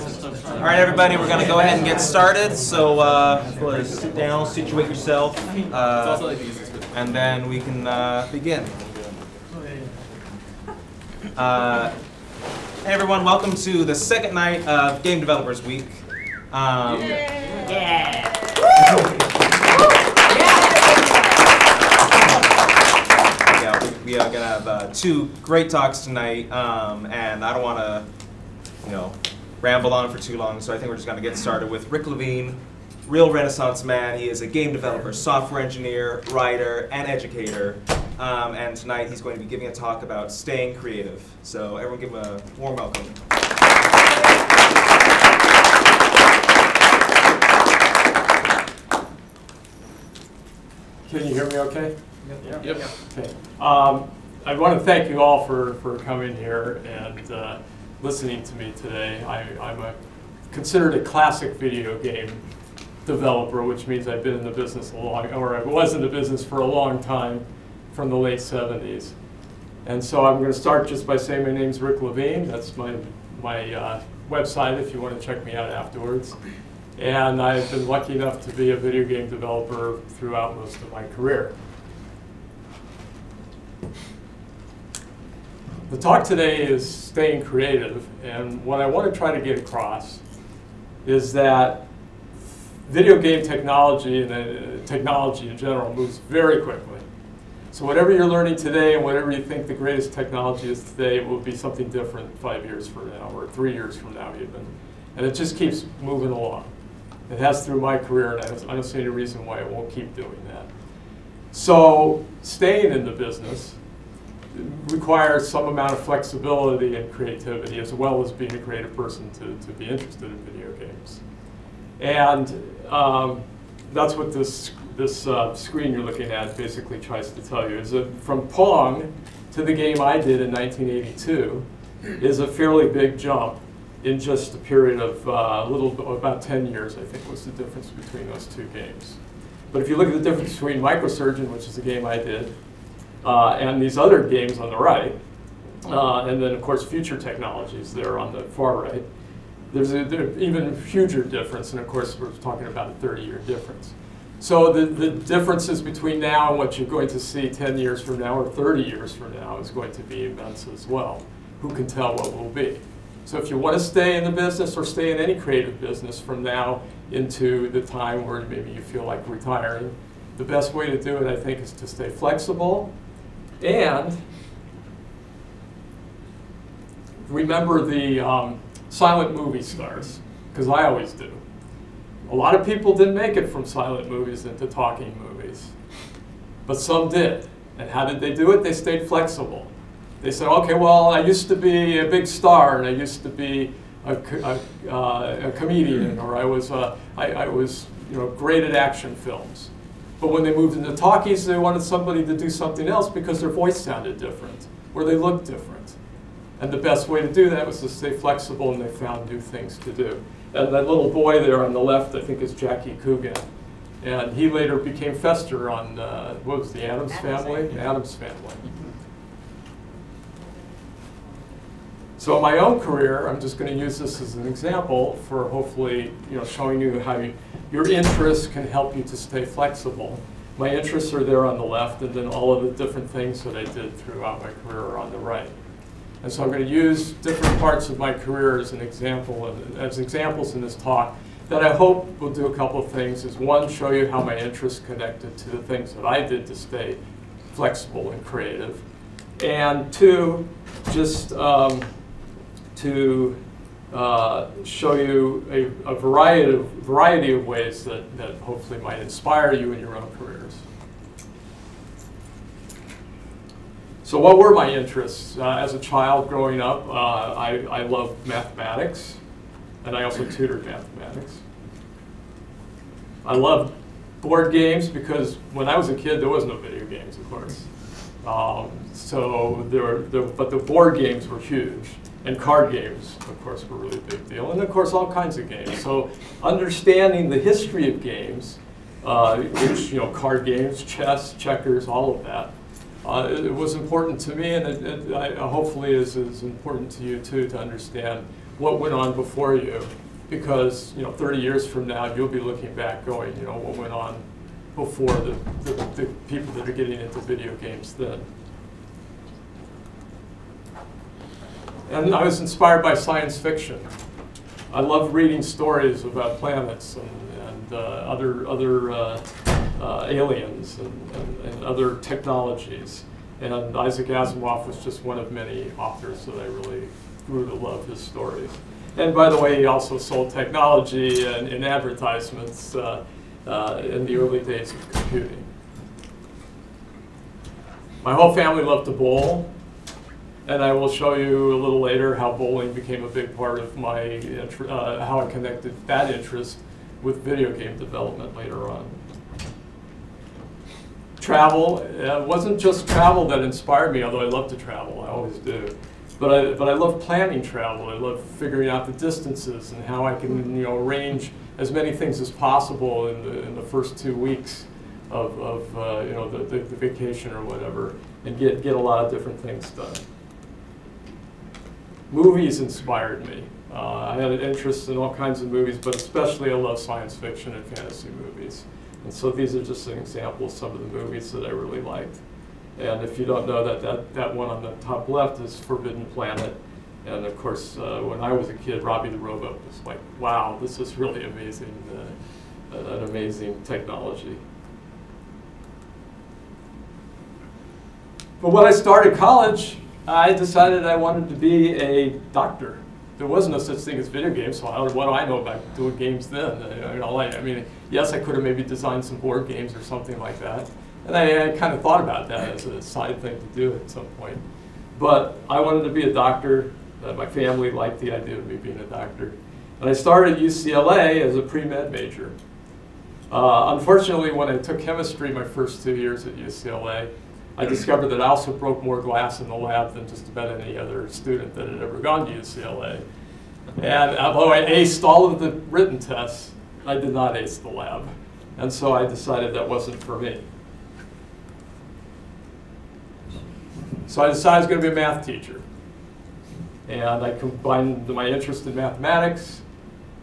All right, everybody, we're going to go ahead and get started. So sit down, situate yourself, and then we can begin. Hey, everyone, welcome to the second night of Game Developers Week. We are going to have two great talks tonight, and I don't want to, ramble on for too long, so I think we're just going to get started with Rick Levine, real Renaissance man. He is a game developer, software engineer, writer, and educator, and tonight he's going to be giving a talk about staying creative. So everyone give him a warm welcome. Can you hear me okay? Yep. Yep. Okay. I want to thank you all for coming here and listening to me today. I'm considered a classic video game developer, which means I've been in the business for a long time, from the late 70s. And so I'm going to start just by saying my name's Rick Levine. That's my website if you want to check me out afterwards. And I've been lucky enough to be a video game developer throughout most of my career. The talk today is staying creative, and what I want to try to get across is that video game technology and technology in general moves very quickly. So whatever you're learning today and whatever you think the greatest technology is today will be something different 5 years from now or 3 years from now even. And it just keeps moving along. It has through my career, and I don't see any reason why it won't keep doing that. So staying in the business requires some amount of flexibility and creativity, as well as being a creative person to be interested in video games. And that's what this screen you're looking at basically tries to tell you, is that from Pong to the game I did in 1982 is a fairly big jump in just a period of about 10 years, I think, was the difference between those two games. But if you look at the difference between Microsurgeon, which is the game I did, and these other games on the right, and then of course future technologies there on the far right, there's an even huger difference, and of course we're talking about a 30-year difference. So the differences between now and what you're going to see 10 years from now or 30 years from now is going to be immense as well. Who can tell what will be? So if you want to stay in the business or stay in any creative business from now into the time where maybe you feel like retiring, the best way to do it, I think, is to stay flexible. And remember the silent movie stars, because I always do. A lot of people didn't make it from silent movies into talking movies, but some did. And how did they do it? They stayed flexible. They said, okay, well, I used to be a big star, and I used to be a comedian, or I was great at action films. But when they moved into talkies, they wanted somebody to do something else because their voice sounded different, or they looked different. And the best way to do that was to stay flexible, and they found new things to do. And that little boy there on the left, I think, is Jackie Coogan. And he later became Fester on, what was the Addams Family? The Addams Family. So in my own career, I'm just going to use this as an example for hopefully showing you how your interests can help you to stay flexible. My interests are there on the left, and then all of the different things that I did throughout my career are on the right. And so I'm going to use different parts of my career as an example, as examples in this talk that I hope will do a couple of things. Is one, show you how my interests connected to the things that I did to stay flexible and creative. And two, just to show you a variety of ways that hopefully might inspire you in your own careers. So what were my interests? As a child growing up, I loved mathematics, and I also tutored mathematics. I loved board games because when I was a kid, there was no video games, of course. So but the board games were huge. And card games, of course, were a really big deal. And of course, all kinds of games. So understanding the history of games, which, card games, chess, checkers, all of that, it was important to me, and it hopefully is important to you too, to understand what went on before you, because 30 years from now you'll be looking back going, what went on before the people that are getting into video games then. And I was inspired by science fiction. I love reading stories about planets and other aliens and other technologies. And Isaac Asimov was just one of many authors that I really grew to love his stories. And by the way, he also sold technology and advertisements in the early days of computing. My whole family loved to bowl. And I will show you a little later how bowling became a big part of my, how I connected that interest with video game development later on. Travel, it wasn't just travel that inspired me, although I love to travel, I always do. But I love planning travel, I love figuring out the distances and how I can arrange as many things as possible in the first 2 weeks of the vacation or whatever, and get a lot of different things done. Movies inspired me. I had an interest in all kinds of movies, but especially I love science fiction and fantasy movies. And so these are just an example of some of the movies that I really liked. And if you don't know that one on the top left is Forbidden Planet. And of course, when I was a kid, Robbie the Robot was like, wow, this is really amazing, an amazing technology. But when I started college, I decided I wanted to be a doctor. There was no such thing as video games, so what do I know about doing games then? Yes, I could have maybe designed some board games or something like that. And I kind of thought about that as a side thing to do at some point. But I wanted to be a doctor. My family liked the idea of me being a doctor. And I started at UCLA as a pre-med major. Unfortunately, when I took chemistry my first 2 years at UCLA, I discovered that I also broke more glass in the lab than just about any other student that had ever gone to UCLA. And although I aced all of the written tests, I did not ace the lab. And so I decided that wasn't for me. So I decided I was going to be a math teacher. And I combined my interest in mathematics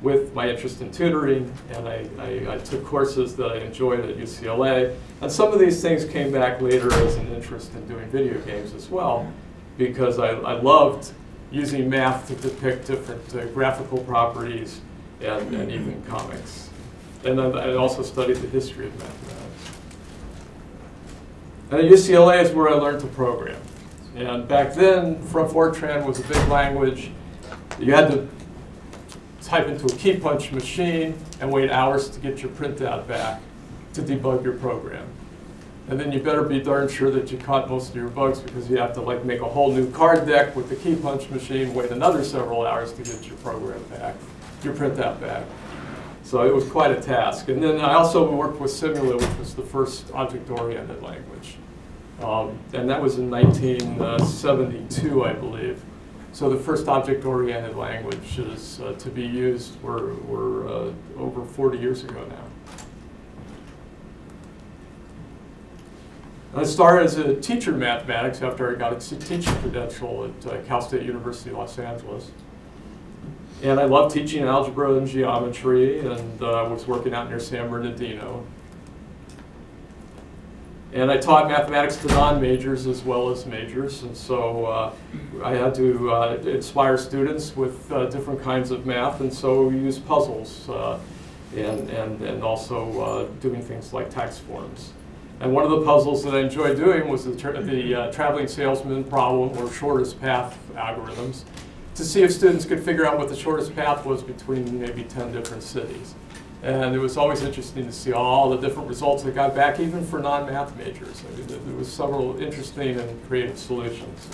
with my interest in tutoring, and I took courses that I enjoyed at UCLA. And some of these things came back later as an interest in doing video games as well, because I loved using math to depict different graphical properties and even comics. And then I also studied the history of mathematics. And at UCLA is where I learned to program. And back then, Fortran was a big language. You had to type into a key punch machine and wait hours to get your printout back to debug your program. And then you better be darn sure that you caught most of your bugs, because you have to make a whole new card deck with the key punch machine, wait another several hours to get your program back, your printout back. So it was quite a task. And then I also worked with Simula, which was the first object-oriented language. And that was in 1972, I believe. So the first object-oriented languages to be used were over 40 years ago now. And I started as a teacher in mathematics after I got a teaching credential at Cal State University, Los Angeles. And I loved teaching algebra and geometry, and I was working out near San Bernardino. And I taught mathematics to non-majors as well as majors, and so I had to inspire students with different kinds of math, and so we used puzzles and also doing things like tax forms. And one of the puzzles that I enjoyed doing was the traveling salesman problem, or shortest path algorithms, to see if students could figure out what the shortest path was between maybe 10 different cities. And it was always interesting to see all the different results that got back, even for non-math majors. I mean, there was several interesting and creative solutions.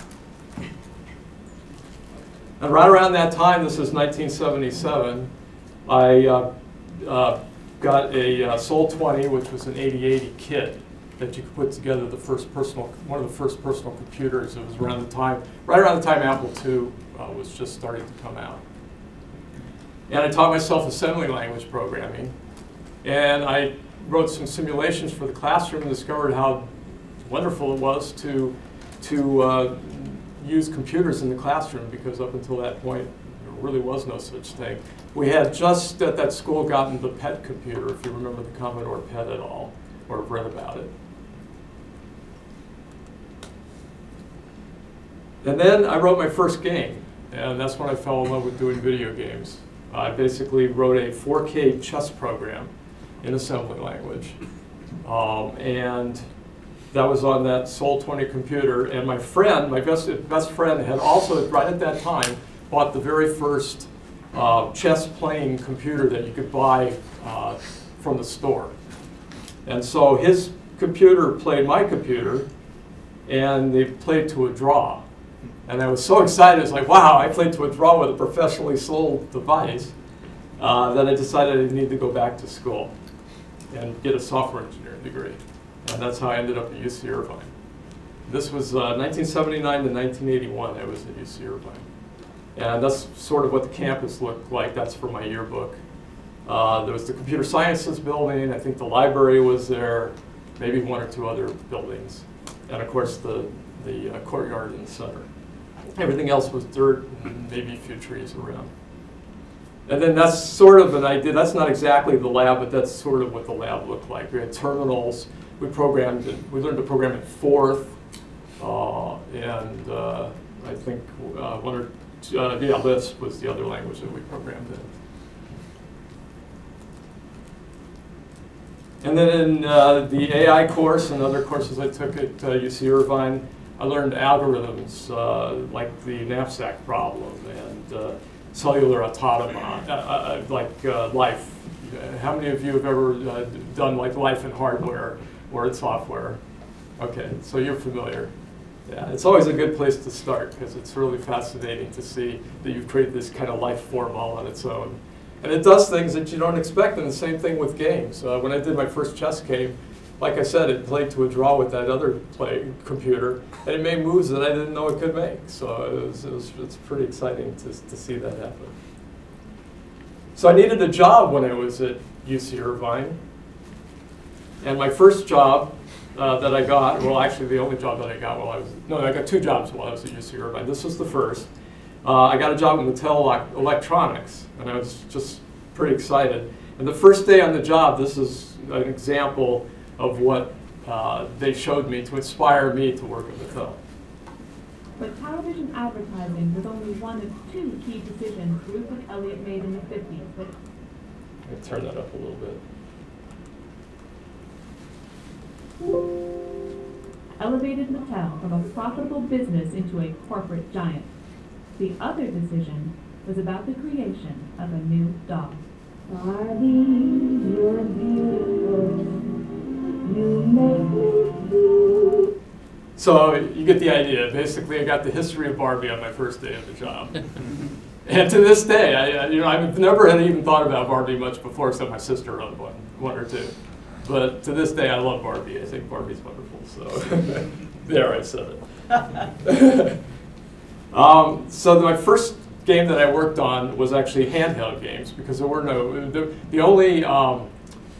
And right around that time, this is 1977, I got a Sol 20, which was an 8080 kit that you could put together the first personal, one of the first personal computers. It was around the time, Apple II was just starting to come out. And I taught myself assembly language programming. And I wrote some simulations for the classroom and discovered how wonderful it was to use computers in the classroom, because up until that point, there really was no such thing. We had just at that school gotten the PET computer, if you remember the Commodore PET at all, or have read about it. And then I wrote my first game, and that's when I fell in love with doing video games. I basically wrote a 4K chess program in assembly language. And that was on that Sol 20 computer. And my friend, my best friend, had also, right at that time, bought the very first chess playing computer that you could buy from the store. And so his computer played my computer, and they played to a draw. And I was so excited, I was like, wow, I played to a draw with a professionally sold device, that I decided I need to go back to school and get a software engineering degree. And that's how I ended up at UC Irvine. This was 1979 to 1981, I was at UC Irvine. And that's sort of what the campus looked like. That's from my yearbook. There was the computer sciences building. I think the library was there, maybe one or two other buildings. And of course, the courtyard in the center. Everything else was dirt and maybe a few trees around. And then that's sort of an idea. That's not exactly the lab, but that's sort of what the lab looked like. We had terminals. We programmed it. We learned to program in Forth, and I think one or two, yeah, Lisp was the other language that we programmed in. And then in the AI course and other courses I took at UC Irvine, I learned algorithms like the knapsack problem and cellular automaton, like life. How many of you have ever done like life in hardware or in software? Okay, so you're familiar. Yeah, it's always a good place to start because it's really fascinating to see that you've created this kind of life form all on its own. And it does things that you don't expect, and the same thing with games. When I did my first chess game, like I said, it played to a draw with that other computer, and it made moves that I didn't know it could make. So it's pretty exciting to see that happen. So I needed a job when I was at UC Irvine. And my first job that I got, well actually the only job that I got while I was, no, I got two jobs while I was at UC Irvine. This was the first. I got a job at Mattel Electronics, and I was just pretty excited. And the first day on the job, this is an example of what they showed me to inspire me to work at Mattel. But television advertising was only one of two key decisions Ruth and Elliot made in the 50s. But I'm going to turn that up a little bit. Elevated Mattel from a profitable business into a corporate giant. The other decision was about the creation of a new doll. Barbie, you're beautiful. You make me blue. So you get the idea. Basically, I got the history of Barbie on my first day of the job. And to this day, I've never had even thought about Barbie much before, except my sister owned one or two. But to this day, I love Barbie. I think Barbie's wonderful. So there, I said it. So my first game that I worked on was actually handheld games, because there were no, the only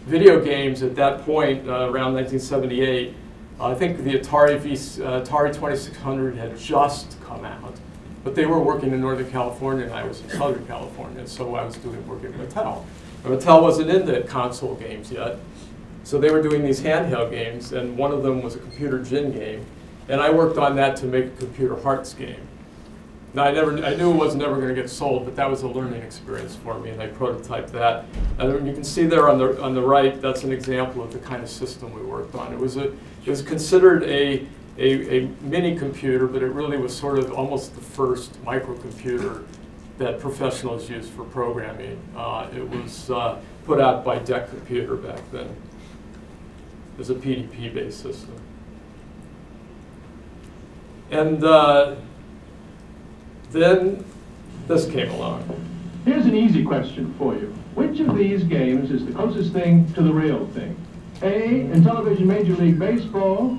video games at that point, around 1978, I think the Atari 2600 had just come out, but they were working in Northern California and I was in Southern California, so I was doing work at Mattel. And Mattel wasn't into console games yet, so they were doing these handheld games, and one of them was a computer gin game, and I worked on that to make a computer hearts game. Now I knew it was never going to get sold, but that was a learning experience for me, and I prototyped that. And you can see there on the right, that's an example of the kind of system we worked on. It was considered a mini computer, but it really was sort of almost the first microcomputer that professionals used for programming. It was put out by DEC Computer back then. It was a PDP-based system. And then this came along. Here's an easy question for you. Which of these games is the closest thing to the real thing? A, Intellivision Major League Baseball.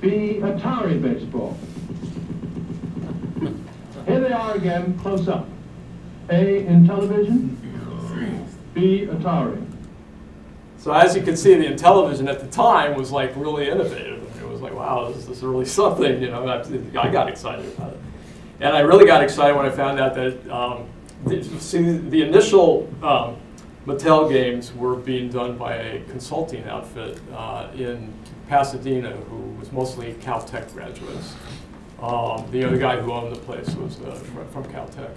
B, Atari Baseball. Here they are again, close up. A, Intellivision. B, Atari. So as you can see, the Intellivision at the time was like really innovative. It was like, wow, this is really something, you know, I got excited about it. And I really got excited when I found out that the initial Mattel games were being done by a consulting outfit in Pasadena, who was mostly Caltech graduates. The other guy who owned the place was from Caltech.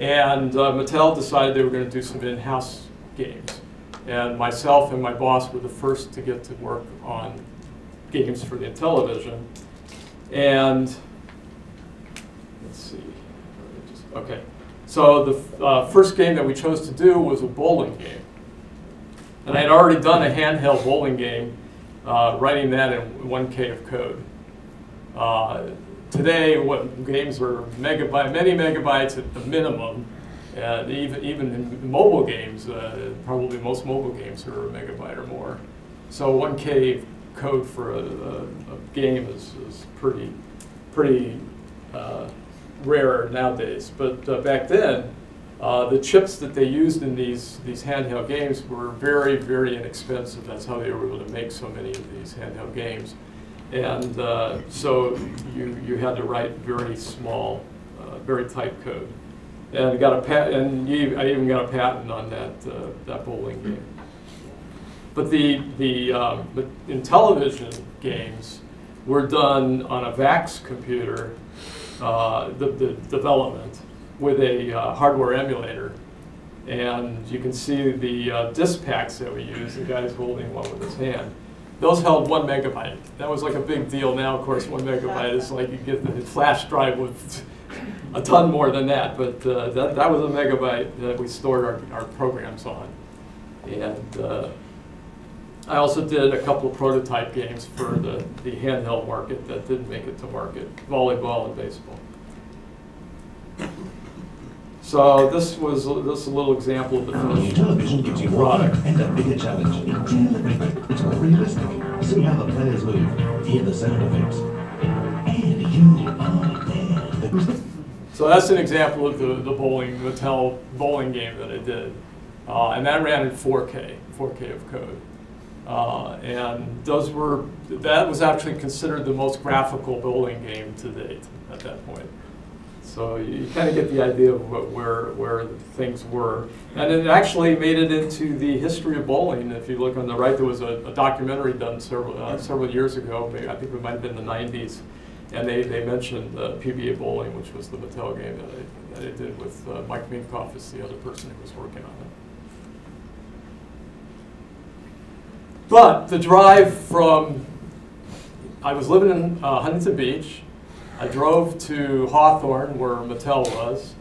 And Mattel decided they were going to do some in-house games. And myself and my boss were the first to get to work on games for the Intellivision. And let's see. OK. So the first game that we chose to do was a bowling game. And I had already done a handheld bowling game, writing that in 1K of code. Today, what games are megabyte, many megabytes at the minimum. Even in mobile games, probably most mobile games are a megabyte or more. So 1K code for a game is pretty rare nowadays. But back then, the chips that they used in these handheld games were very, very inexpensive. That's how they were able to make so many of these handheld games. And so you had to write very small, very tight code. And I got a I even got a patent on that bowling game. But the Intellivision games were done on a VAX computer, the development with a hardware emulator, and you can see the disk packs that we use. The guy's holding one with his hand. Those held 1 megabyte. That was like a big deal. Now, of course, 1 megabyte is like you get the flash drive with a ton more than that, but that was a megabyte that we stored our programs on. And I also did a couple of prototype games for the handheld market that didn't make it to market, volleyball and baseball. So this was a little example of the Intellivision gives you product and a bigger challenge. Intellivision, it's more realistic. See how the players move, hear the sound effects, and you are there. So that's an example of the Mattel bowling game that I did. And that ran in 4K of code. And that was actually considered the most graphical bowling game to date at that point. So you kind of get the idea of where things were. And it actually made it into the history of bowling. If you look on the right, there was a documentary done several years ago. Maybe, I think it might have been the 90s. And they mentioned PBA Bowling, which was the Mattel game that I did with Mike Minkoff as the other person who was working on it. But the drive from, I was living in Huntington Beach. I drove to Hawthorne, where Mattel was.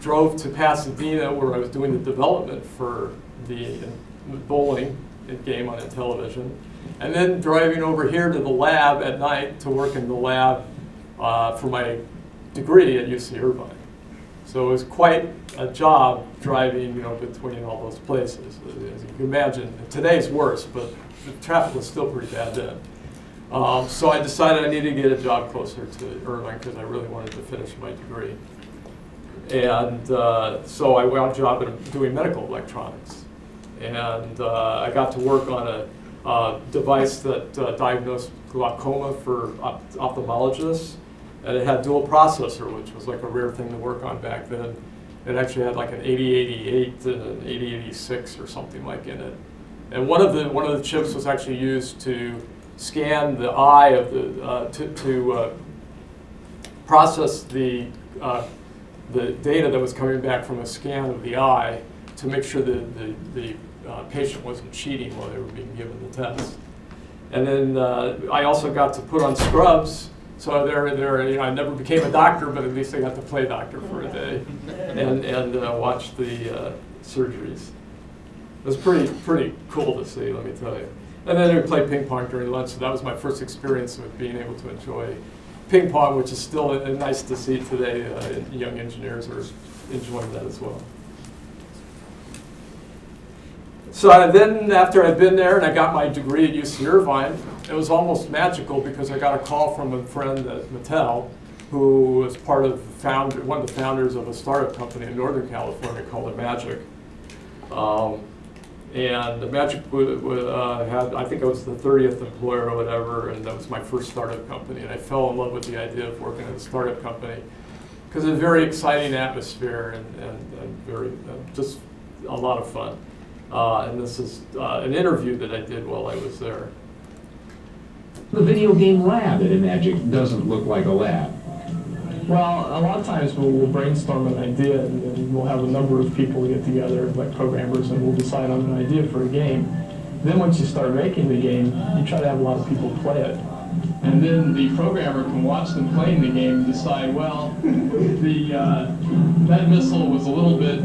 Drove to Pasadena, where I was doing the development for the bowling game on Intellivision. And then driving over here to the lab at night to work in the lab for my degree at UC Irvine. So it was quite a job driving, you know, between all those places. As you can imagine, today's worse, but the traffic was still pretty bad then. So I decided I needed to get a job closer to Irvine because I really wanted to finish my degree. And so I got a job doing medical electronics. And I got to work on a device that diagnosed glaucoma for ophthalmologists, and it had dual processor, which was like a rare thing to work on back then. It actually had like an 8088 and an 8086 or something like in it. And one of the chips was actually used to scan the eye of the to process the data that was coming back from a scan of the eye to make sure that the patient wasn't cheating while they were being given the test. And then I also got to put on scrubs, so you know, I never became a doctor, but at least I got to play doctor for a day and watch the surgeries. It was pretty cool to see, let me tell you. And then we played ping pong during lunch, so that was my first experience with being able to enjoy ping pong, which is still nice to see today. Young engineers are enjoying that as well. So then after I'd been there and I got my degree at UC Irvine, it was almost magical because I got a call from a friend at Mattel who was part of one of the founders of a startup company in Northern California called Imagine. And Imagine had, I think I was the 30th employer or whatever, and that was my first startup company. And I fell in love with the idea of working at a startup company. because it's a very exciting atmosphere and very just a lot of fun. And this is an interview that I did while I was there. The video game lab at Imagine doesn't look like a lab. Well, a lot of times we'll brainstorm an idea, and we'll have a number of people get together, like programmers, and we'll decide on an idea for a game. Then once you start making the game, you try to have a lot of people play it. And then the programmer can watch them playing the game and decide, well, that missile was a little bit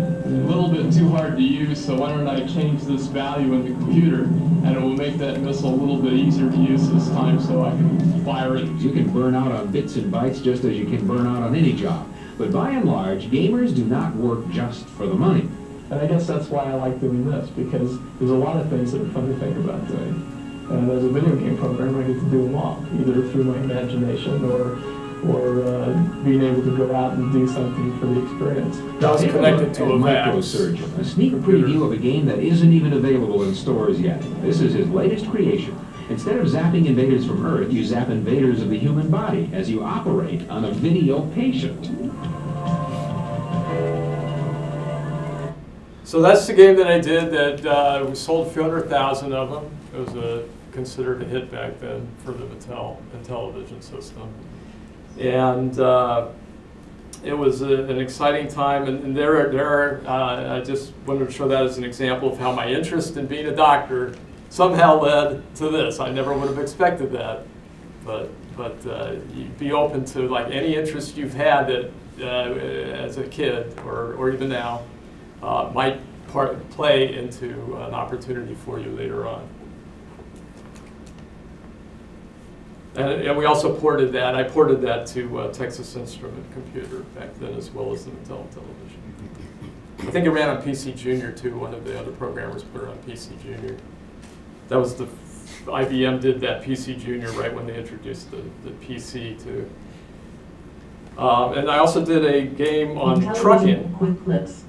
too hard to use, so why don't I change this value in the computer, and it will make that missile a little bit easier to use this time so I can fire it. You can burn out on bits and bytes just as you can burn out on any job. But by and large, gamers do not work just for the money. And I guess that's why I like doing this, because there's a lot of things that are fun to think about doing. And as a video game programmer, I get to do them all, either through my imagination or being able to go out and do something for the experience. That was connected to a Microsurgeon, a sneak preview of a game that isn't even available in stores yet. This is his latest creation. Instead of zapping invaders from Earth, you zap invaders of the human body as you operate on a video patient. So that's the game that I did that we sold 300,000 of them. It was considered a hit back then for the Mattel Intellivision system. And it was an exciting time. And I just wanted to show that as an example of how my interest in being a doctor somehow led to this. I never would have expected that. But you'd be open to like any interest you've had that, as a kid or even now. Might play into an opportunity for you later on. And we also ported that. I ported that to Texas Instrument computer back then, as well as the Mattel television. I think it ran on PC Junior too. One of the other programmers put it on PC Junior. That was the IBM did that PC Junior right when they introduced the PC to. And I also did a game on trucking. Quick clips.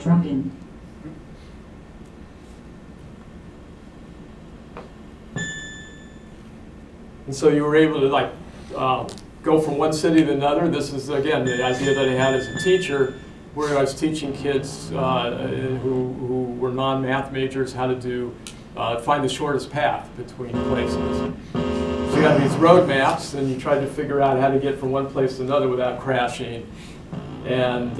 Trucking. And so you were able to like go from one city to another. This is again the idea that I had as a teacher, where I was teaching kids who were non-math majors how to do find the shortest path between places. So you had these road maps, and you tried to figure out how to get from one place to another without crashing. And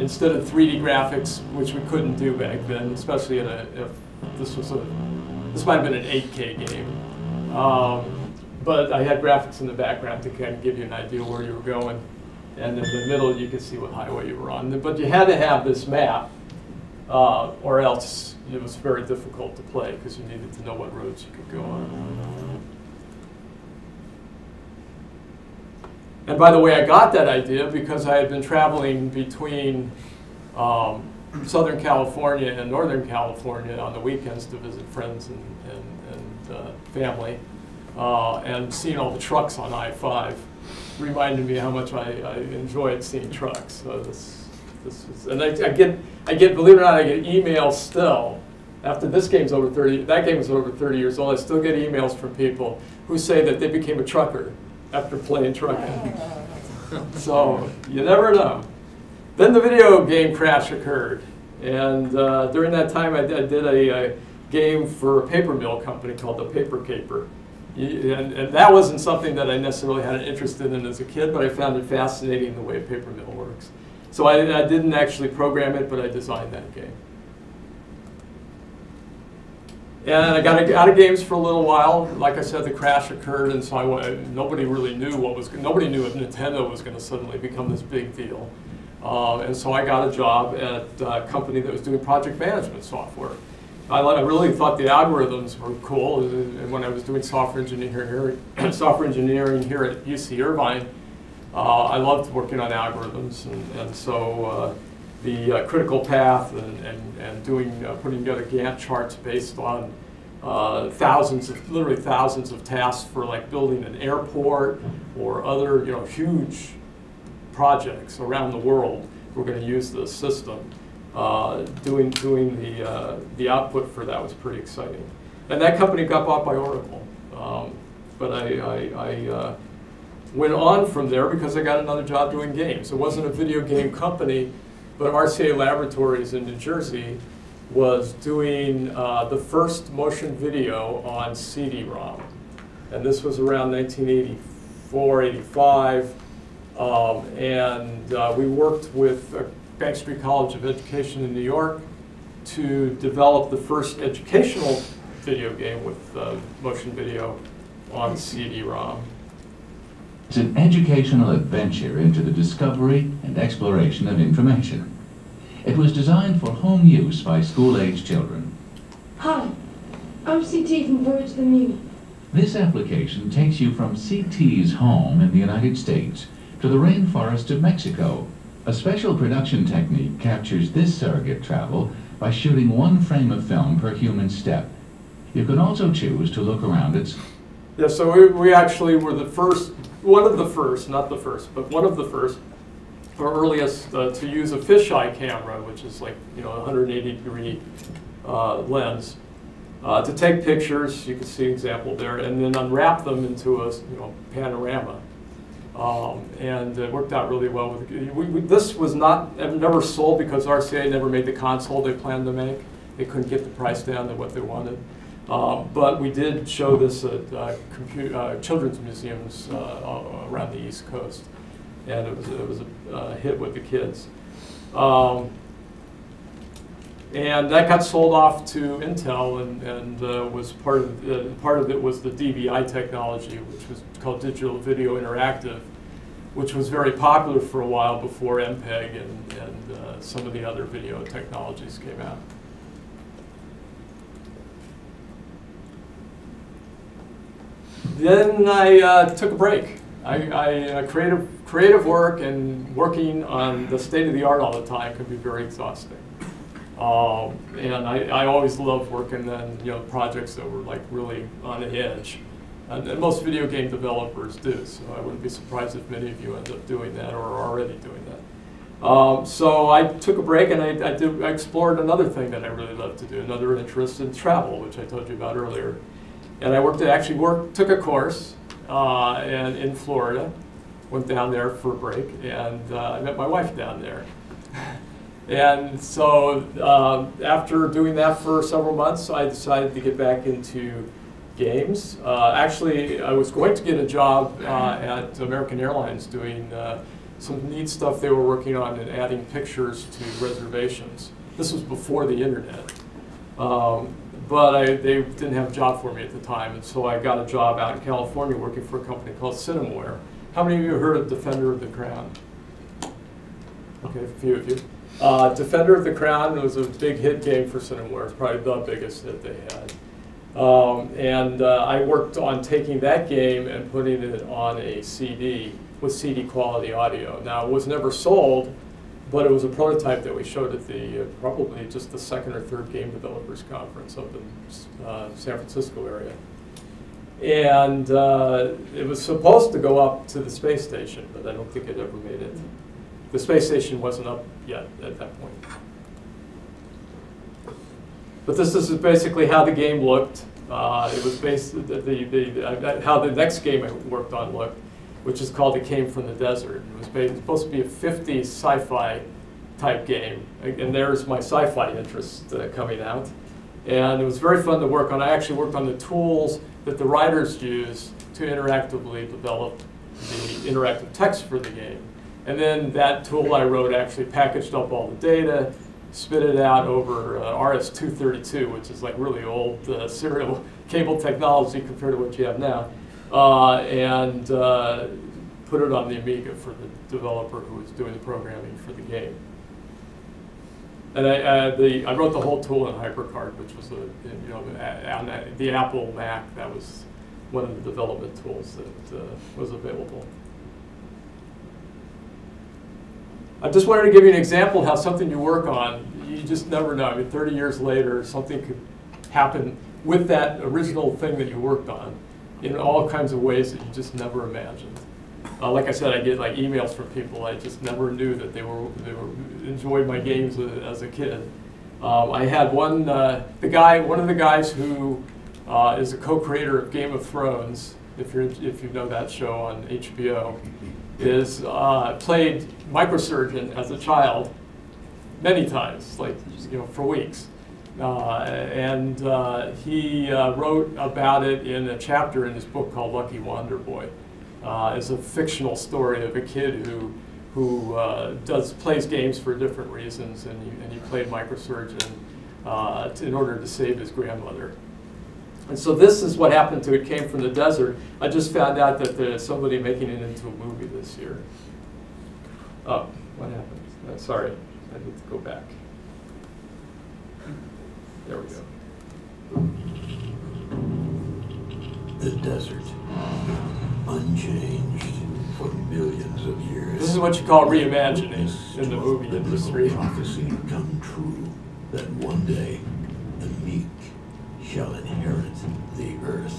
instead of 3D graphics, which we couldn't do back then, especially in if this was this might have been an 8K game, but I had graphics in the background to kind of give you an idea where you were going, and in the middle you could see what highway you were on. But you had to have this map, or else it was very difficult to play because you needed to know what roads you could go on. And by the way, I got that idea because I had been traveling between Southern California and Northern California on the weekends to visit friends and family, and seeing all the trucks on I-5 reminded me how much I enjoyed seeing trucks. So this was, and I get, believe it or not, I get emails still. After this game's over 30, that game was over 30 years old. I still get emails from people who say that they became a trucker after playing trucking. So you never know. Then the video game crash occurred. And during that time, I did a game for a paper mill company called the Paper Caper. And that wasn't something that I necessarily had an interest in as a kid, but I found it fascinating the way a paper mill works. So I didn't actually program it, but I designed that game. And I got out of games for a little while. Like I said, the crash occurred, and so nobody really knew nobody knew if Nintendo was going to suddenly become this big deal. And so I got a job at a company that was doing project management software. I really thought the algorithms were cool, and when I was doing software engineering here at UC Irvine, I loved working on algorithms, and so. The critical path and putting together Gantt charts based on literally thousands of tasks for like building an airport or other huge projects around the world. We're going to use this system. Doing the output for that was pretty exciting, and that company got bought by Oracle. But I went on from there because I got another job doing games. It wasn't a video game company, but RCA Laboratories in New Jersey was doing the first motion video on CD-ROM. And this was around 1984, 85. We worked with Bank Street College of Education in New York to develop the first educational video game with motion video on CD-ROM. It's an educational adventure into the discovery and exploration of information. It was designed for home use by school-age children. Hi, I'm CT from Voyage to the Moon. This application takes you from CT's home in the United States to the rainforest of Mexico. A special production technique captures this surrogate travel by shooting one frame of film per human step. You can also choose to look around its... Yeah, so we actually were the first, one of the first, not the first, but one of the first, or earliest, to use a fisheye camera, which is like, you know, 180-degree lens, to take pictures. You can see an example there, and then unwrap them into a, you know, panorama. And it worked out really well. This was not, never sold because RCA never made the console they planned to make. They couldn't get the price down to what they wanted. But we did show this at children's museums around the East Coast, and it was a hit with the kids. And that got sold off to Intel, and was part of it was the DVI technology, which was called Digital Video Interactive, which was very popular for a while before MPEG and some of the other video technologies came out. Then I took a break. Creative work and working on the state of the art all the time can be very exhausting. And I always loved working on, you know, projects that were like really on the edge. And most video game developers do, so I wouldn't be surprised if many of you end up doing that or are already doing that. So I took a break and I explored another thing that I really loved to do, another interest in travel, which I told you about earlier. And I took a course and in Florida, went down there for a break, and I met my wife down there. And so after doing that for several months, I decided to get back into games. Actually, I was going to get a job at American Airlines doing some neat stuff they were working on and adding pictures to reservations. This was before the internet. But they didn't have a job for me at the time, and so I got a job out in California working for a company called Cinemaware. How many of you heard of Defender of the Crown? Okay, a few of you. Defender of the Crown was a big hit game for Cinemaware. It's probably the biggest hit they had. I worked on taking that game and putting it on a CD with CD quality audio. Now, it was never sold, but it was a prototype that we showed at the probably just the second or third game developers conference up in San Francisco area. And it was supposed to go up to the space station, but I don't think it ever made it. The space station wasn't up yet at that point. But this is basically how the game looked. It was based on how the next game I worked on looked, which is called It Came From the Desert. It was supposed to be a 50s sci-fi type game. And there's my sci-fi interest coming out. And it was very fun to work on. I actually worked on the tools that the writers used to interactively develop the interactive text for the game. And then that tool I wrote actually packaged up all the data, spit it out over RS-232, which is like really old serial cable technology compared to what you have now. And put it on the Amiga for the developer who was doing the programming for the game. And I wrote the whole tool in HyperCard, which was on the Apple Mac. That was one of the development tools that was available. I just wanted to give you an example of how something you work on, you just never know. I mean, 30 years later, something could happen with that original thing that you worked on, in all kinds of ways that you just never imagined. Like I said, I get like emails from people I just never knew that they enjoyed my games as a kid. I had one of the guys who is a co-creator of Game of Thrones if you know that show on HBO, is played Microsurgeon as a child many times, like, you know, for weeks. He wrote about it in a chapter in his book called Lucky Wander Boy. It's a fictional story of a kid who plays games for different reasons, and he played Microsurgeon in order to save his grandmother. And so this is what happened to It Came From the Desert. I just found out that there's somebody making it into a movie this year. Oh, what happened? Sorry, I need to go back. There we go. The desert, unchanged for millions of years. This is what you call reimagining in the movie industry. Prophecy come true that one day the meek shall inherit the earth.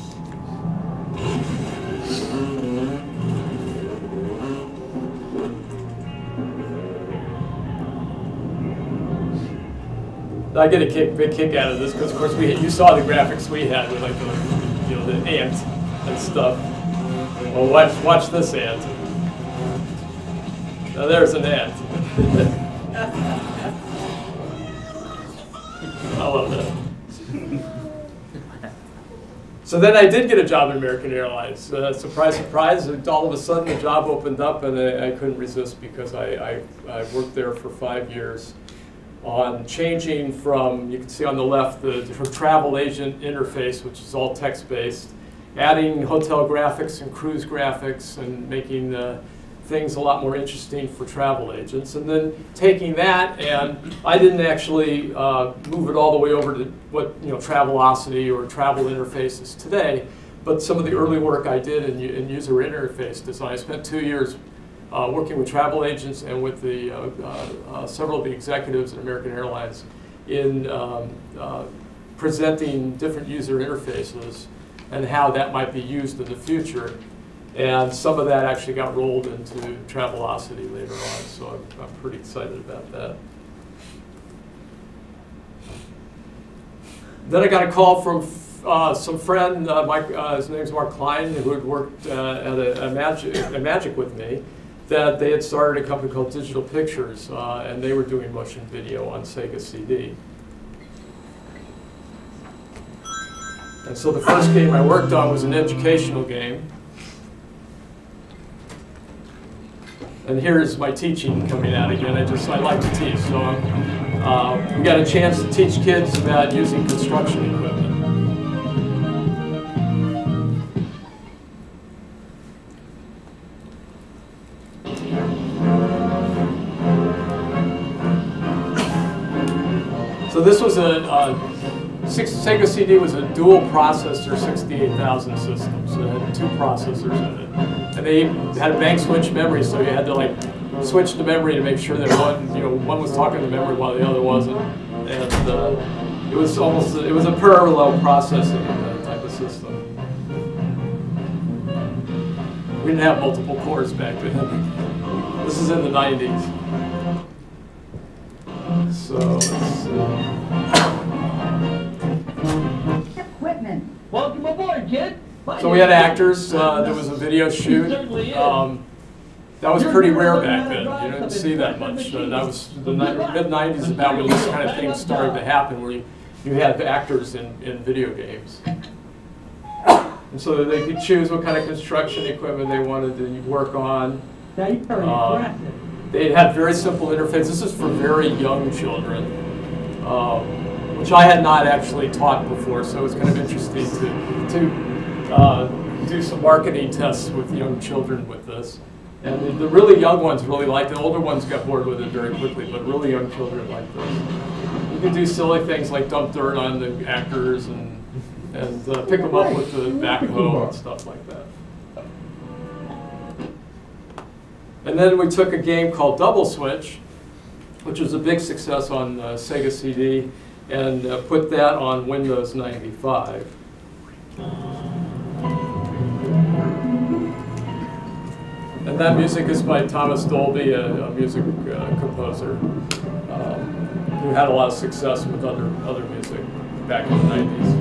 I get a big kick out of this because, of course, you saw the graphics we had with, like, the ant and stuff. Well, watch this ant. Now there's an ant. I love that. So then I did get a job at American Airlines. Surprise, surprise, all of a sudden the job opened up, and I couldn't resist because I worked there for 5 years on changing from, you can see on the left, the travel agent interface, which is all text-based, adding hotel graphics and cruise graphics and making things a lot more interesting for travel agents. And then taking that, and I didn't actually move it all the way over to what, you know, Travelocity or travel interface is today, but some of the early work I did in user interface design. I spent 2 years working with travel agents and with the, several of the executives at American Airlines in presenting different user interfaces and how that might be used in the future. And some of that actually got rolled into Travelocity later on, so I'm pretty excited about that. Then I got a call from some friend, his name's Mark Klein, who had worked at Imagine with me, that they had started a company called Digital Pictures, and they were doing motion video on Sega CD. And so the first game I worked on was an educational game. And here's my teaching coming out again. I like to teach, so we got a chance to teach kids about using construction equipment. So this was Sega CD was a dual processor 68,000 system, so it had two processors in it. And they had a bank switch memory, so you had to, like, switch the memory to make sure that one was talking to memory while the other wasn't. And it was a parallel processing type of system. We didn't have multiple cores back then. This is in the 90s. So let's see. Equipment. Welcome aboard, kid. So we had actors. There was a video shoot. That was pretty rare back then. You didn't see that much. That was the mid-90s, about when this kind of thing started to happen, where you had actors in video games. And so they could choose what kind of construction equipment they wanted to work on. They had very simple interfaces. This is for very young children, which I had not actually taught before, so it was kind of interesting to do some marketing tests with young children with this. And the really young ones really liked it. The older ones got bored with it very quickly, but really young children liked this. You could do silly things like dump dirt on the actors and pick them up with the backhoe and stuff like that. And then we took a game called Double Switch, which was a big success on Sega CD, and put that on Windows 95. And that music is by Thomas Dolby, a music composer, who had a lot of success with other music back in the 90s.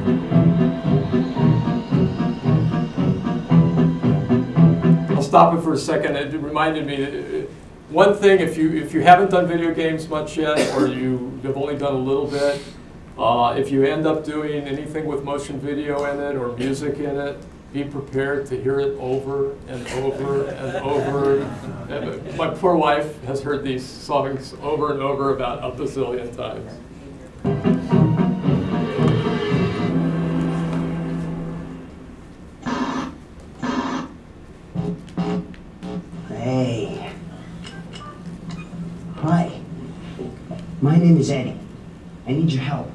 stop it for a second. It reminded me, one thing, if you haven't done video games much yet, or you've only done a little bit, if you end up doing anything with motion video in it or music in it, be prepared to hear it over and over and over. And my poor wife has heard these songs over and over about a bazillion times. Hey. Hi. My name is Eddie. I need your help.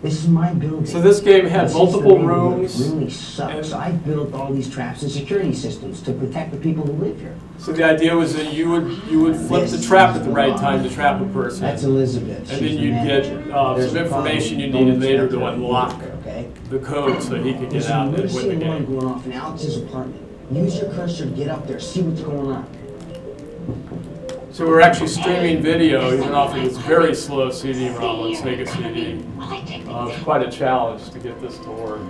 This is my building. So this game had multiple rooms. Really sucks. I built all these traps and security systems to protect the people who live here. So the idea was that you would flip the trap at the right time to trap a person. That's Elizabeth. And then you'd get some information you needed later to unlock the code so he could get out and win the game. Going off in Alex's apartment. Use your cursor to get up there. See what's going on. So we're actually streaming video even off of this very slow CD-ROM on Sega CD. It's quite a challenge to get this to work.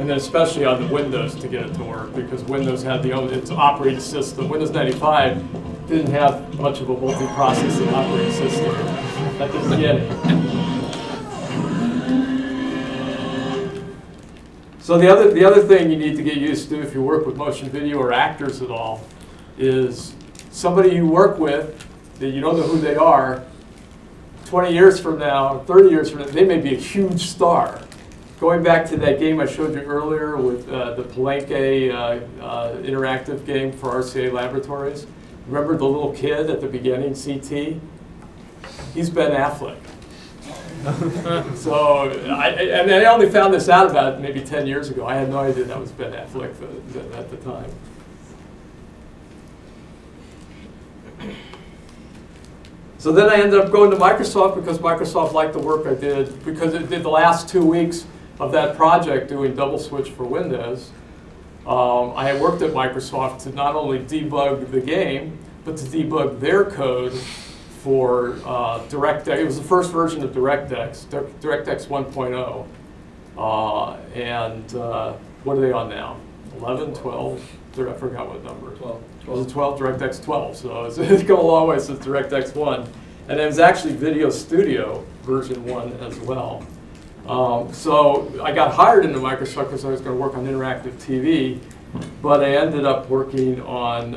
And then especially on the Windows to get it to work, because Windows had the own, its operating system. Windows 95 didn't have much of a multi-processing operating system. That didn't get it. So the other thing you need to get used to if you work with motion video or actors at all is somebody you work with that you don't know who they are, 20 years from now, 30 years from now, they may be a huge star. Going back to that game I showed you earlier with the Palenque interactive game for RCA Laboratories, remember the little kid at the beginning, CT? He's Ben Affleck. So, and I only found this out about maybe 10 years ago. I had no idea that was Ben Affleck at the time. So then I ended up going to Microsoft because Microsoft liked the work I did, because it did the last 2 weeks of that project doing Double Switch for Windows. I had worked at Microsoft to not only debug the game, but to debug their code for DirectX. It was the first version of DirectX, DirectX 1.0. What are they on now? 11, 12? I forgot what number. 12. It was a 12, DirectX 12, so it's come a long way since DirectX 1. And it was actually Video Studio version 1 as well. So I got hired into Microsoft because I was going to work on interactive TV, but I ended up working on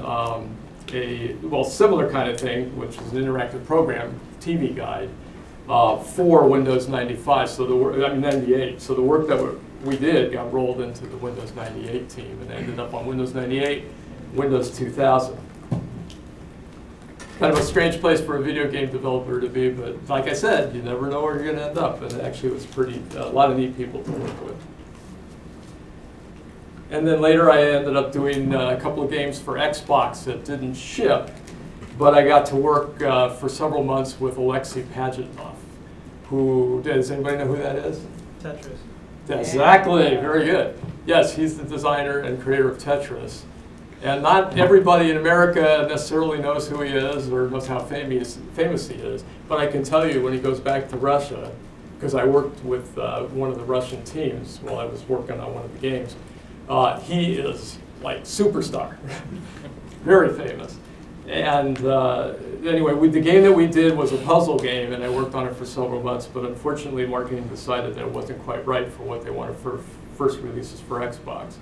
similar kind of thing, which is an interactive program, TV guide, for Windows 95, so the work, I mean 98, so the work that we did got rolled into the Windows 98 team and ended up on Windows 98, Windows 2000. Kind of a strange place for a video game developer to be, but like I said, you never know where you're going to end up, and actually it was a lot of neat people to work with. And then later I ended up doing a couple of games for Xbox that didn't ship, but I got to work for several months with Alexei Pajitnov, who, does anybody know who that is? Tetris. Exactly, very good. Yes, he's the designer and creator of Tetris. And not everybody in America necessarily knows who he is or knows how famous he is. But I can tell you when he goes back to Russia, because I worked with one of the Russian teams while I was working on one of the games, he is like superstar, very famous. And anyway, the game that we did was a puzzle game, and I worked on it for several months, but unfortunately marketing decided that it wasn't quite right for what they wanted for first releases for Xbox.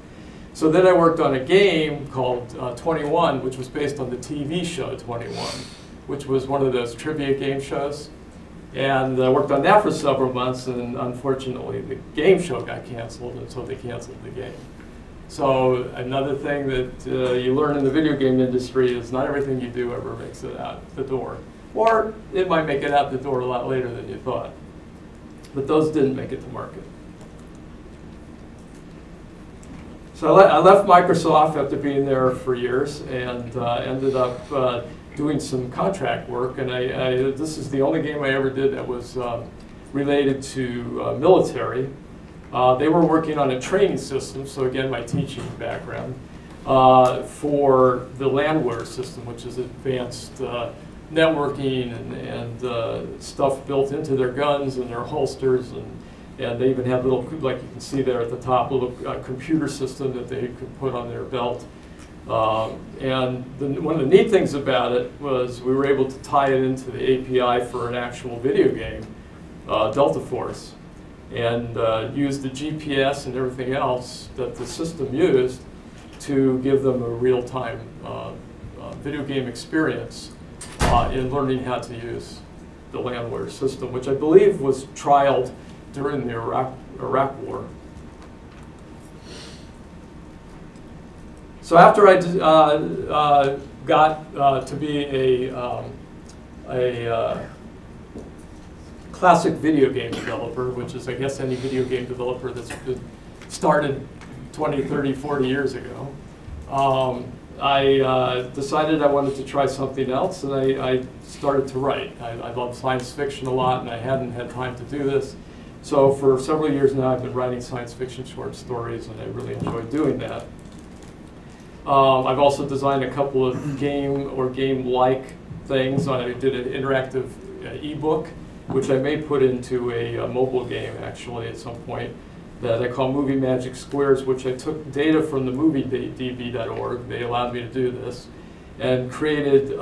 So then I worked on a game called 21, which was based on the TV show 21, which was one of those trivia game shows. And I worked on that for several months, and unfortunately the game show got canceled, and so they canceled the game. So another thing that you learn in the video game industry is not everything you do ever makes it out the door. Or it might make it out the door a lot later than you thought. But those didn't make it to market. So I left Microsoft after being there for years and ended up doing some contract work. And this is the only game I ever did that was related to military. They were working on a training system, so again, my teaching background, for the Landwehr system, which is advanced networking and stuff built into their guns and their holsters and And they even had little, like you can see there at the top, a little computer system that they could put on their belt. And one of the neat things about it was we were able to tie it into the API for an actual video game, Delta Force, and use the GPS and everything else that the system used to give them a real-time video game experience in learning how to use the Landwehr system, which I believe was trialed during the Iraq War. So after I got to be a classic video game developer, which is I guess any video game developer that's been started 20, 30, 40 years ago, I decided I wanted to try something else, and I started to write. I love science fiction a lot, and I hadn't had time to do this. So for several years now, I've been writing science fiction short stories, and I really enjoy doing that. I've also designed a couple of game or game-like things. I did an interactive ebook, which I may put into a mobile game, actually, at some point, that I call Movie Magic Squares, which I took data from the moviedb.org. They allowed me to do this, and created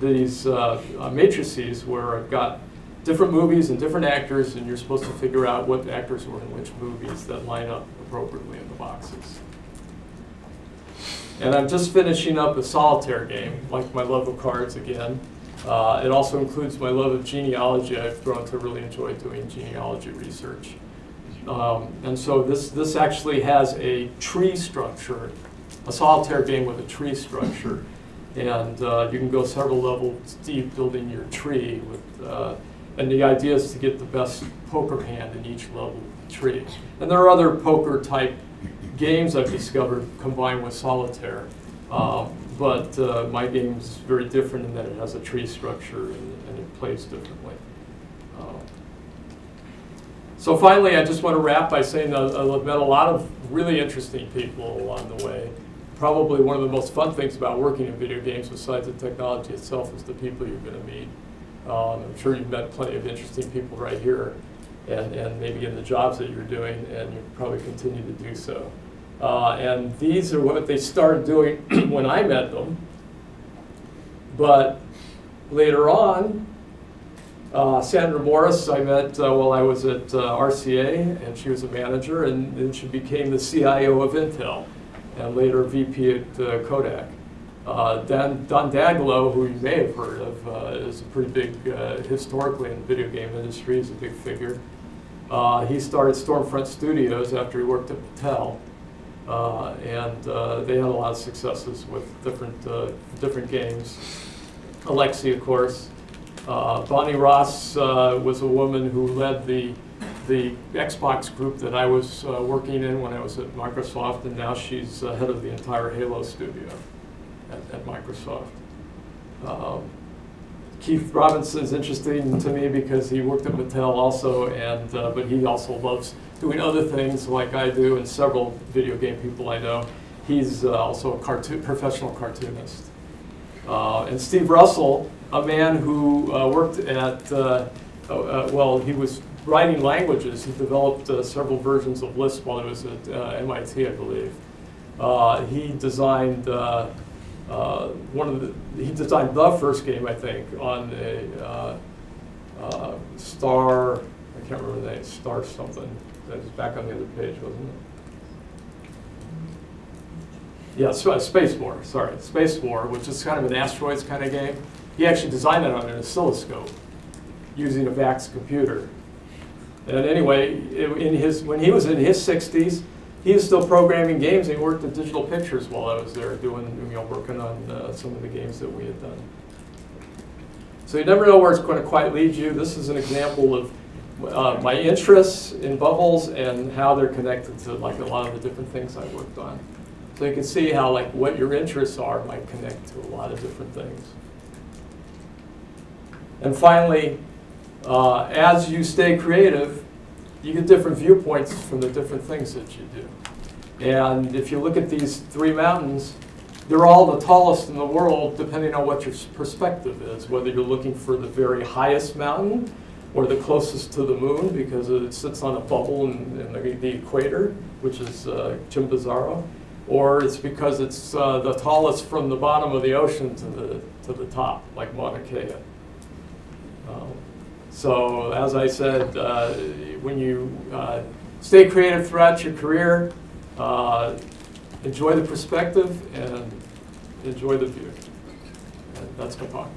these matrices where I've got different movies and different actors, and you're supposed to figure out what actors were in which movies that line up appropriately in the boxes. And I'm just finishing up a solitaire game, like my love of cards again. It also includes my love of genealogy. I've grown to really enjoy doing genealogy research. And so this actually has a tree structure, a solitaire game with a tree structure. And you can go several levels deep building your tree. And the idea is to get the best poker hand in each level of the tree. And there are other poker type games I've discovered combined with solitaire. But my game is very different in that it has a tree structure and it plays differently. So finally, I just want to wrap by saying that I've met a lot of really interesting people along the way. Probably one of the most fun things about working in video games, besides the technology itself, is the people you're going to meet. I'm sure you've met plenty of interesting people right here, and maybe in the jobs that you're doing, and you'll probably continue to do so. And these are what they started doing when I met them. But later on, Sandra Morris I met while I was at RCA, and she was a manager, and then she became the CIO of Intel, and later VP at Kodak. Don Daglow, who you may have heard of, is a pretty big, historically in the video game industry, he's a big figure. He started Stormfront Studios after he worked at Mattel, and they had a lot of successes with different games. Alexi, of course. Bonnie Ross was a woman who led the Xbox group that I was working in when I was at Microsoft, and now she's head of the entire Halo studio at Microsoft. Keith Robinson's interesting to me because he worked at Mattel also, and but he also loves doing other things like I do, and several video game people I know. He's also a professional cartoonist. And Steve Russell, a man who worked at, well, he was writing languages. He developed several versions of Lisp while he was at MIT, I believe. He designed he designed the first game, I think, on a Star, I can't remember the name, Star something. That was back on the other page, wasn't it? Yeah, Space War, sorry. Space War, which is kind of an asteroids kind of game. He actually designed it on an oscilloscope using a VAX computer. And anyway, when he was in his 60s, he was still programming games. He worked at Digital Pictures while I was there, working on some of the games that we had done. So you never know where it's going to quite lead you. This is an example of my interests in bubbles and how they're connected to like a lot of the different things I worked on. So you can see how like what your interests are might connect to a lot of different things. And finally, as you stay creative, you get different viewpoints from the different things that you do. And if you look at these three mountains, they're all the tallest in the world depending on what your perspective is, whether you're looking for the very highest mountain or the closest to the moon, because it sits on a bubble in the equator, which is Jim Bizarro, or it's because it's the tallest from the bottom of the ocean to the top, like Mauna Kea. So as I said, when you stay creative throughout your career, enjoy the perspective and enjoy the view. And that's Kapong.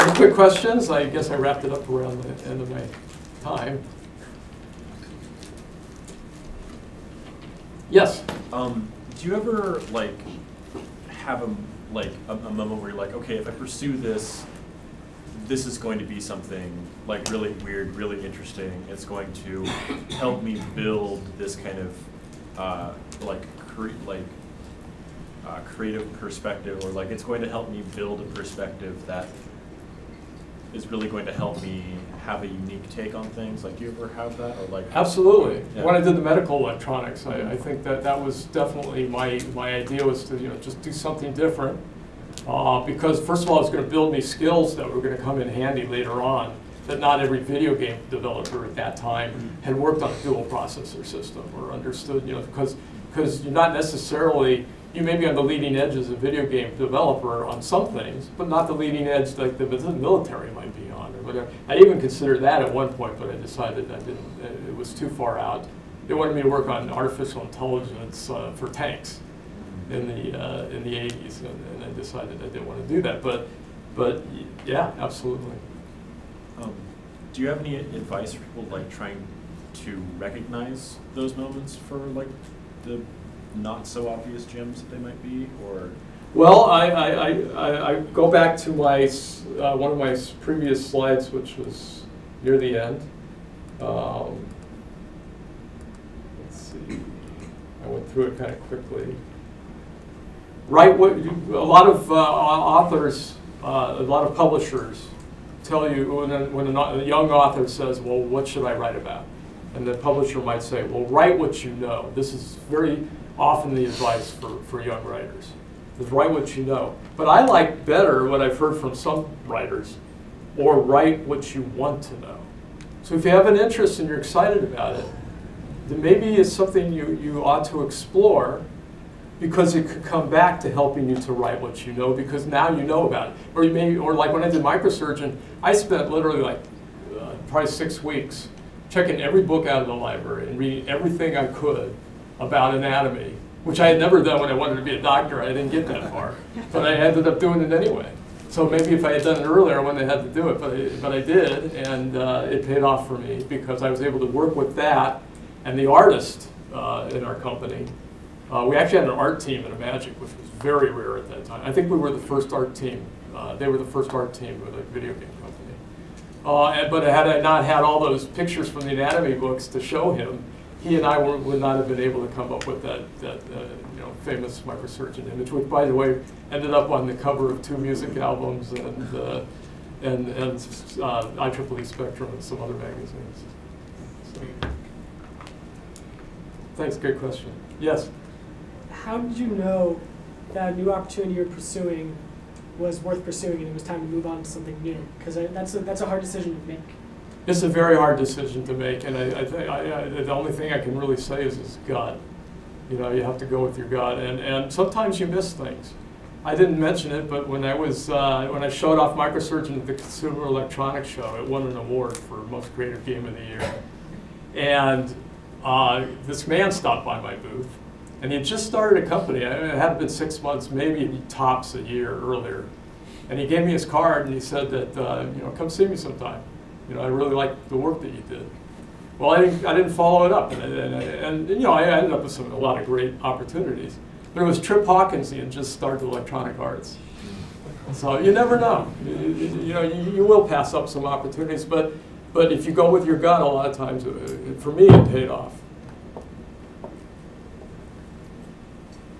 Any quick questions? I guess I wrapped it up around the end of my time. Yes. Do you ever like have a moment where you're like, okay, if I pursue this, this is going to be something like really weird, really interesting. It's going to help me build this kind of creative perspective, or like it's going to help me build a perspective that is really going to help me have a unique take on things. Like, do you ever have that, or like? Absolutely. Yeah. When I did the medical electronics, I think that was definitely my idea was to just do something different. Because first of all, it's going to build me skills that were going to come in handy later on, that not every video game developer at that time had worked on a dual processor system or understood, because you're not necessarily, you may be on the leading edge as a video game developer on some things, but not the leading edge like the military might be on or whatever. I even considered that at one point, but I decided that it was too far out. They wanted me to work on artificial intelligence for tanks in the 80s, and I decided I didn't want to do that. But yeah, absolutely. Do you have any advice for people like trying to recognize those moments for like the not so obvious gems that they might be, or? Well, I go back to my one of my previous slides, which was near the end. Let's see, I went through it kind of quickly. Right, a lot of authors, a lot of publishers tell you when a young author says, well, what should I write about? And the publisher might say, well, write what you know. This is very often the advice for young writers, is write what you know. But I like better what I've heard from some writers, or write what you want to know. So if you have an interest and you're excited about it, then maybe it's something you ought to explore, because it could come back to helping you to write what you know, because now you know about it. Or you may, or like when I did Microsurgeon, I spent literally like probably 6 weeks checking every book out of the library and reading everything I could about anatomy, which I had never done when I wanted to be a doctor. I didn't get that far, but I ended up doing it anyway. So maybe if I had done it earlier, I wouldn't have had to do it, but I did, and it paid off for me because I was able to work with that and the artist in our company. We actually had an art team at Imagine, which was very rare at that time. I think we were the first art team. They were the first art team with a video game company. But had I not had all those pictures from the anatomy books to show him, he and I would not have been able to come up with that famous Microsurgeon image, which, by the way, ended up on the cover of 2 music albums and IEEE Spectrum and some other magazines. So. Thanks. Great question. Yes. How did you know that a new opportunity you're pursuing was worth pursuing and it was time to move on to something new? Because that's a hard decision to make. It's a very hard decision to make, and I the only thing I can really say is gut. You have to go with your gut, and sometimes you miss things. I didn't mention it, but when I was when I showed off Microsurgeon at the Consumer Electronics Show, it won an award for Most Creative Game of the Year, and this man stopped by my booth. And he had just started a company. It had been 6 months, maybe tops a year earlier. And he gave me his card, and he said that come see me sometime. I really like the work that you did. Well, I didn't follow it up, and I ended up with a lot of great opportunities. But it was Trip Hawkins, and just started Electronic Arts. So you never know. You will pass up some opportunities, but if you go with your gut, a lot of times, for me, it paid off.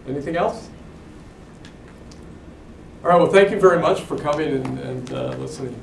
Anything else? All right, well, thank you very much for coming and listening.